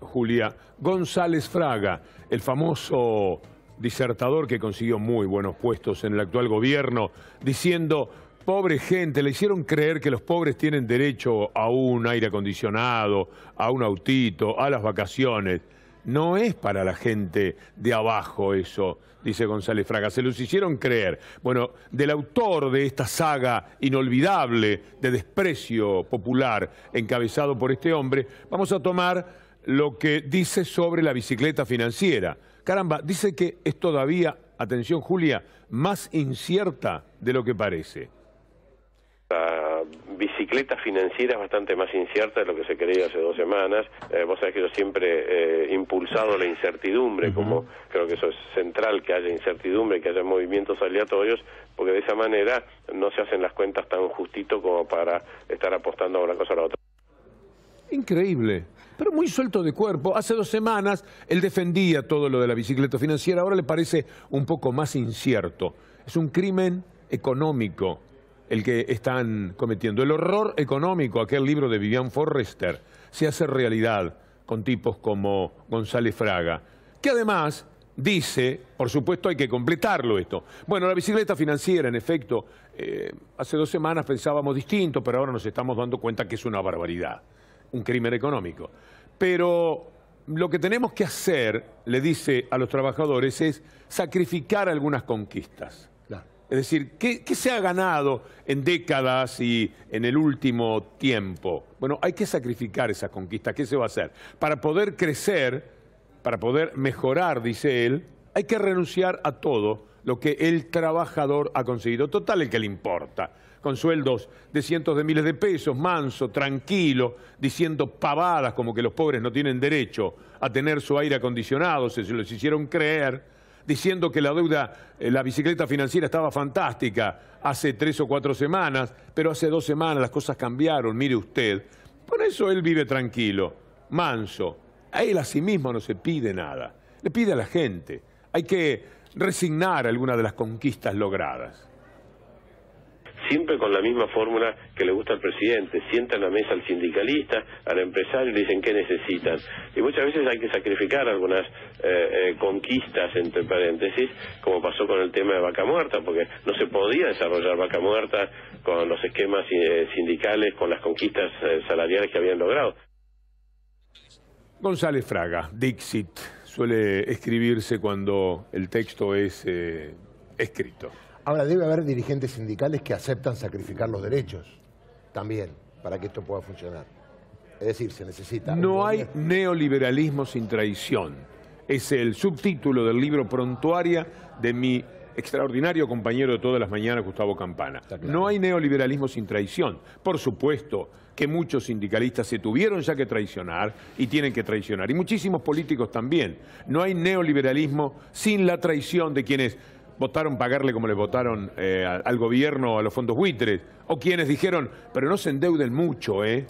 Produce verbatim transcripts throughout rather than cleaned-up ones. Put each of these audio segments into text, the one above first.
Julia, González Fraga, el famoso disertador que consiguió muy buenos puestos en el actual gobierno, diciendo, pobre gente, le hicieron creer que los pobres tienen derecho a un aire acondicionado, a un autito, a las vacaciones. No es para la gente de abajo eso, dice González Fraga, se los hicieron creer. Bueno, del autor de esta saga inolvidable de desprecio popular encabezado por este hombre, vamos a tomar lo que dice sobre la bicicleta financiera. Caramba, dice que es todavía, atención Julia, más incierta de lo que parece. La bicicleta financiera es bastante más incierta de lo que se creía hace dos semanas. Eh, vos sabés que yo siempre he eh, impulsado la incertidumbre, uh-huh. como creo que eso es central, que haya incertidumbre, que haya movimientos aleatorios, porque de esa manera no se hacen las cuentas tan justito como para estar apostando a una cosa o a la otra. Increíble, pero muy suelto de cuerpo. Hace dos semanas él defendía todo lo de la bicicleta financiera, ahora le parece un poco más incierto. Es un crimen económico el que están cometiendo. El horror económico, aquel libro de Vivian Forrester, se hace realidad con tipos como González Fraga, que además dice, por supuesto hay que completarlo esto. Bueno, la bicicleta financiera, en efecto, eh, hace dos semanas pensábamos distinto, pero ahora nos estamos dando cuenta que es una barbaridad, un crimen económico. Pero lo que tenemos que hacer, le dice a los trabajadores, es sacrificar algunas conquistas. Es decir, ¿qué, ¿qué se ha ganado en décadas y en el último tiempo? Bueno, hay que sacrificar esas conquistas. ¿Qué se va a hacer? Para poder crecer, para poder mejorar, dice él, hay que renunciar a todo lo que el trabajador ha conseguido. Total, el que le importa. Con sueldos de cientos de miles de pesos, manso, tranquilo, diciendo pavadas como que los pobres no tienen derecho a tener su aire acondicionado, se los hicieron creer, diciendo que la deuda, eh, la bicicleta financiera estaba fantástica hace tres o cuatro semanas, pero hace dos semanas las cosas cambiaron, mire usted. Por eso él vive tranquilo, manso. A él a sí mismo no se pide nada, le pide a la gente. Hay que resignar algunas de las conquistas logradas. Siempre con la misma fórmula que le gusta al presidente, sientan a la mesa al sindicalista, al empresario y le dicen qué necesitan. Y muchas veces hay que sacrificar algunas eh, eh, conquistas, entre paréntesis, como pasó con el tema de Vaca Muerta, porque no se podía desarrollar Vaca Muerta con los esquemas eh, sindicales, con las conquistas eh, salariales que habían logrado. González Fraga, Dixit, suele escribirse cuando el texto es eh, escrito. Ahora, debe haber dirigentes sindicales que aceptan sacrificar los derechos también para que esto pueda funcionar. Es decir, se necesita... No hay neoliberalismo sin traición. Es el subtítulo del libro Prontuaria de mi extraordinario compañero de todas las mañanas, Gustavo Campana. No hay neoliberalismo sin traición. Por supuesto que muchos sindicalistas se tuvieron ya que traicionar y tienen que traicionar. Y muchísimos políticos también. No hay neoliberalismo sin la traición de quienes votaron pagarle como le votaron eh, al gobierno, a los fondos buitres, o quienes dijeron, pero no se endeuden mucho, ¿eh?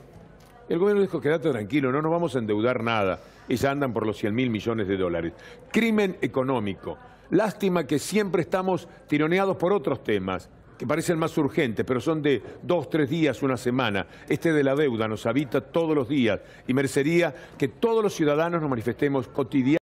El gobierno dijo, quédate tranquilo, no nos vamos a endeudar nada, y ya andan por los cien mil millones de dólares. Crimen económico. Lástima que siempre estamos tironeados por otros temas, que parecen más urgentes, pero son de dos, tres días, una semana. Este de la deuda nos habita todos los días, y merecería que todos los ciudadanos nos manifestemos cotidianamente.